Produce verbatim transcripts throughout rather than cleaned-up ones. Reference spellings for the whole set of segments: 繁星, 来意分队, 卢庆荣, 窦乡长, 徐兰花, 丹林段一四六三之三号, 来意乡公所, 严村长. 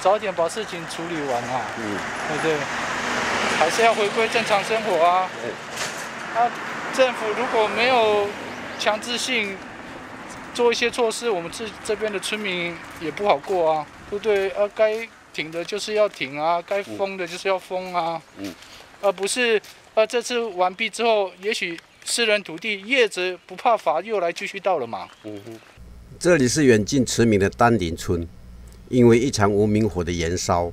早点把事情处理完啊，嗯，对不对？还是要回归正常生活啊。嗯。啊，政府如果没有强制性做一些措施，我们这这边的村民也不好过啊，对不对？啊，该停的就是要停啊，该封的就是要封啊。嗯。而不是啊，这次完毕之后，也许私人土地业者不怕罚，又来继续盗了嘛。嗯哼。 这里是远近驰名的丹林村，因为一场无名火的燃烧，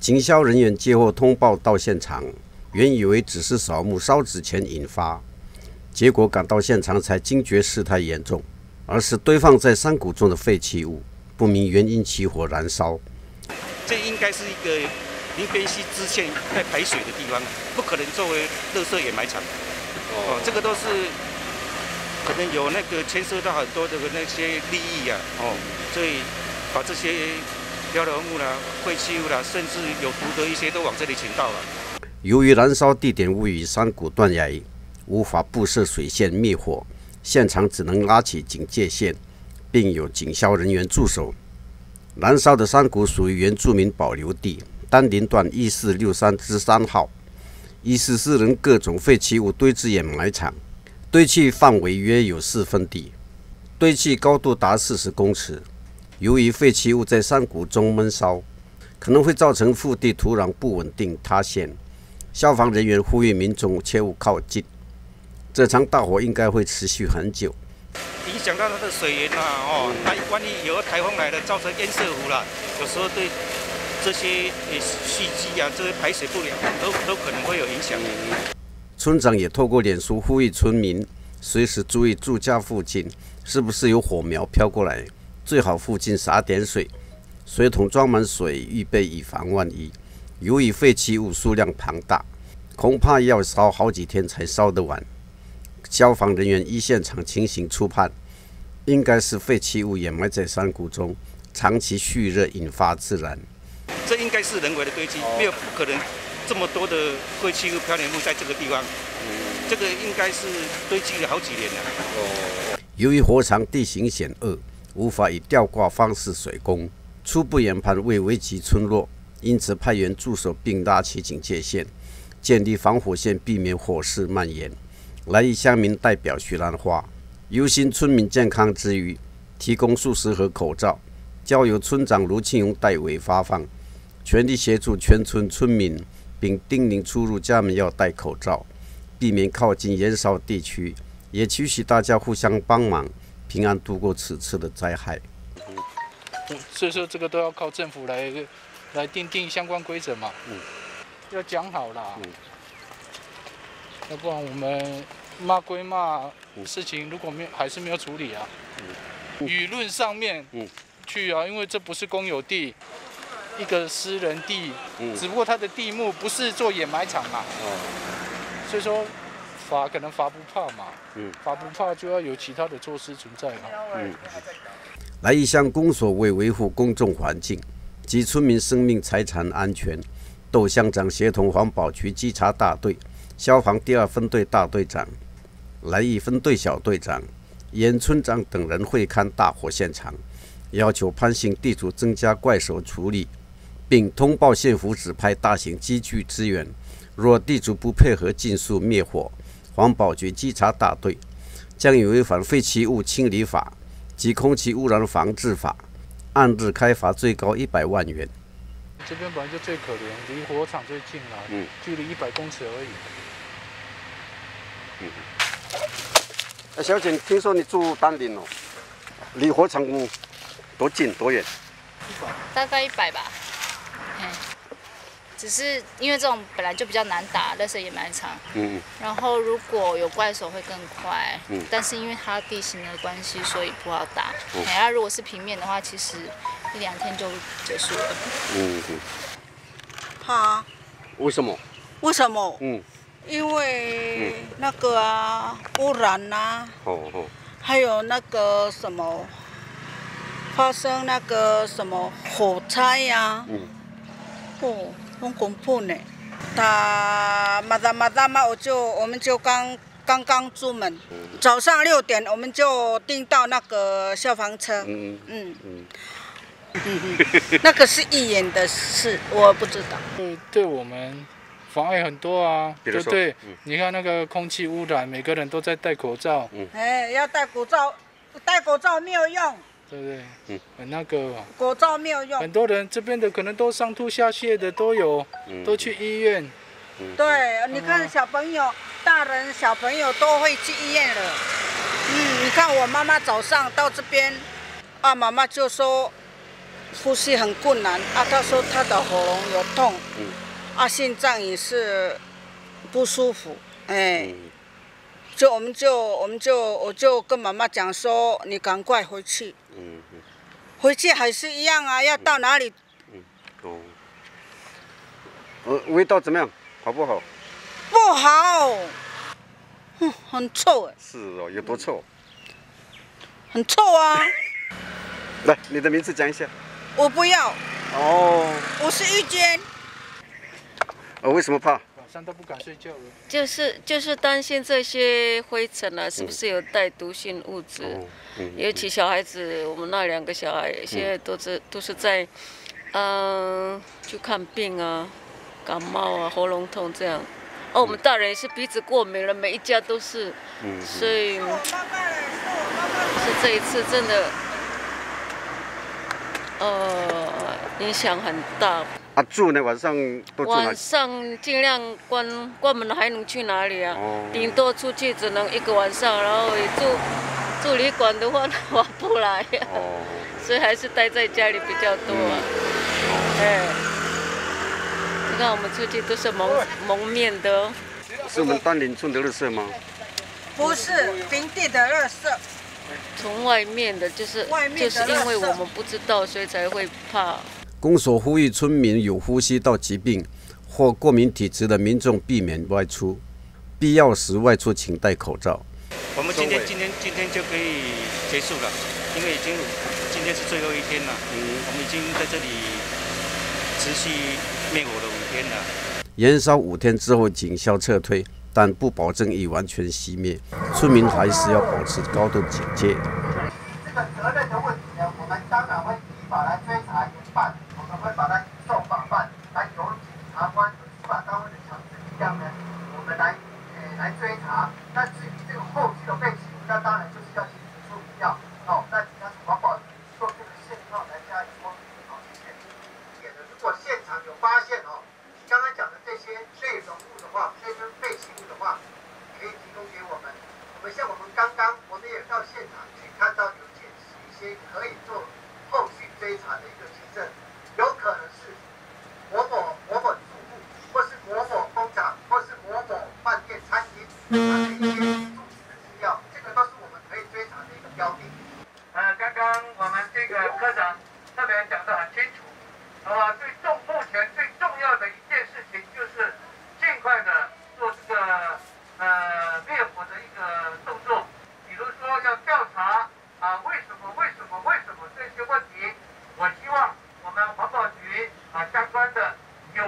警消人员接获通报到现场，原以为只是扫墓烧纸钱引发，结果赶到现场才惊觉事态严重，而是堆放在山谷中的废弃物，不明原因起火燃烧。这应该是一个林边溪支线在排水的地方，不可能作为垃圾掩埋场。哦，这个都是。 可能有那个牵涉到很多的那些利益啊，哦，所以把这些漂流木啦、废弃物啦，甚至有毒的一些都往这里倾倒了。由于燃烧地点位于山谷断崖，无法布设水线灭火，现场只能拉起警戒线，并有警消人员驻守。燃烧的山谷属于原住民保留地丹林段一四六三之三号，疑似私人各种废弃物堆置掩埋场。 堆砌范围约有四分地，堆砌高度达四十公尺。由于废弃物在山谷中闷烧，可能会造成腹地土壤不稳定塌陷。消防人员呼吁民众切勿靠近。这场大火应该会持续很久，影响到它的水源啦、啊，哦，它万一有台风来了，造成淹塞湖啦，有时候对这些蓄积啊，这些排水不良都都可能会有影响。 村长也透过脸书呼吁村民随时注意住家附近是不是有火苗飘过来，最好附近洒点水，水桶装满水，预备以防万一。由于废弃物数量庞大，恐怕要烧好几天才烧得完。消防人员依现场情形初判，应该是废弃物掩埋在山谷中，长期蓄热引发自燃。这应该是人为的堆积，没有不可能。 这么多的废弃物、漂流木在这个地方，这个应该是堆积了好几年了。哦。由于火场地形险恶，无法以吊挂方式水工，初步研判为危急村落，因此派员驻守并拉起警戒线，建立防火线，避免火势蔓延。来意乡民代表徐兰花，忧心村民健康之余，提供数十盒口罩，交由村长卢庆荣代为发放，全力协助全村村民。 并叮咛出入家门要戴口罩，避免靠近燃烧地区，也期许大家互相帮忙，平安度过此次的灾害。所以说，这个都要靠政府来来定定相关规则嘛，嗯、要讲好啦，嗯、要不然我们骂归骂，事情如果没有还是没有处理啊，嗯、舆论上面去啊，因为这不是公有地。 一个私人地，只不过它的地目不是做掩埋场嘛，嗯、所以说罚可能罚不怕嘛，嗯、罚不怕就要有其他的措施存在嘛。嗯、来意乡公所为维护公众环境及村民生命财产安全，窦乡长协同环保局稽查大队、消防第二分队大队长、来意分队小队长、严村长等人会勘大火现场，要求潘姓地主增加怪手处理。 并通报县府指派大型机具支援，若地主不配合尽速灭火，环保局稽查大队将以违反废弃物清理法及空气污染防治法，按日开罚最高一百万元。这边本来就最可怜，离火场最近了，嗯、距离一百公尺而已。嗯。哎，小姐，听说你住丹林哦，离火场多近多远？一百，大概一百吧。 只是因为这种本来就比较难打，垃圾掩埋场。嗯。然后如果有怪手会更快。嗯。但是因为它地形的关系，所以不好打。嗯。哎呀，如果是平面的话，其实一两天就结束了。嗯嗯。怕。为什么？为什么？嗯。因为那个啊，污染呐。哦哦。还有那个什么，发生那个什么火灾呀。嗯。哦。 很恐怖呢，他马达马达嘛，我就我们就刚刚刚出门，早上六点我们就订到那个消防车，嗯嗯，那个是议员的事，我不知道。对，对我们妨碍很多啊，对不对？嗯、你看那个空气污染，每个人都在戴口罩。嗯。哎，要戴口罩，戴口罩没有用。 对不对？嗯，很那个口罩没有用，很多人这边的可能都上吐下泻的都有，嗯、都去医院。嗯、对，嗯、你看小朋友、大人、小朋友都会去医院了。嗯，你看我妈妈早上到这边，啊，妈妈就说呼吸很困难，啊，她说她的喉咙有痛，嗯、啊，心脏也是不舒服，哎。嗯 就我们就我们就我就跟妈妈讲说，你赶快回去。嗯嗯。回去还是一样啊，要到哪里？嗯，哦。呃，味道怎么样？好不好？不好。嗯，很臭哎。是哦，有多臭？很臭啊。来，你的名字讲一下。我不要。哦。我是玉娟。呃，为什么怕？ 晚上都不敢睡觉了，就是就是担心这些灰尘啊，是不是有带毒性物质？嗯嗯、尤其小孩子，我们那两个小孩现在都是、嗯、都是在，嗯、呃，去看病啊，感冒啊，喉咙痛这样。哦，我们大人也是鼻子过敏了，每一家都是，嗯、所以是这一次真的，呃，影响很大。 啊、住呢？晚上都住哪里？晚上尽量关关门，还能去哪里啊？哦、顶多出去只能一个晚上，然后也住住旅馆的话，划不来、啊。哦、所以还是待在家里比较多啊。嗯、哎，你看我们出去都是蒙蒙面的、哦。是我们丹林村的垃圾吗？不是，平地的垃圾。从外面的，就是就是因为我们不知道，所以才会怕。 公所呼吁村民有呼吸道疾病或过敏体质的民众避免外出，必要时外出请戴口罩。我们今天今天今天就可以结束了，因为已经今天是最后一天了。嗯，我们已经在这里持续灭火了五天了。延烧五天之后警消撤退，但不保证已完全熄灭，村民还是要保持高度警戒。这个责任的问题呢，我们当然会依法来追查严办。 会把它送法办，来由检察官、司法单位的强制力量呢，我们来呃来追查。那至于这个后续的背景，那当然就是要请出民调，哦，那警察保保做这个现况来加以说明。好，谢谢。也呢，如果现场有发现哦，刚刚讲的这些内容物的话，这些背景物的话，可以提供给我们。我们像我们刚刚我们也到现场去看到有检视一些可以做后续追查的一个凭证。 有可能是某某某某住户，或是某某工厂，或是某某饭店、餐厅，它的一些住址的资料，这个都是我们可以追查的一个标的。呃，刚刚我们这个科长特别讲得很清楚，呃，最重目前最重要的一件事情就是尽快的做这个呃灭火的一个动作，比如说要调查啊、呃、为什么为什么为什么这些问题，我希望。 我们环保局啊，相关的有。